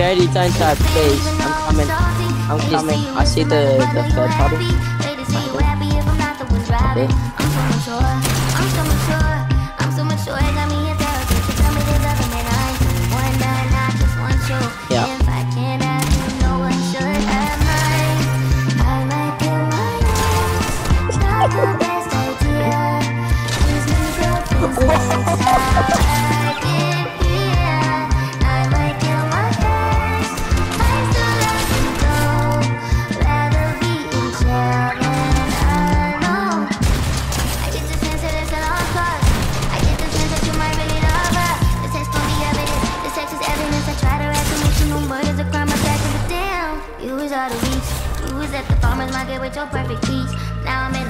Charity times that face. I'm coming. I'm coming. I see the flood puddle. Okay. Yeah. You was at the farmer's market with your perfect peach. Now I'm in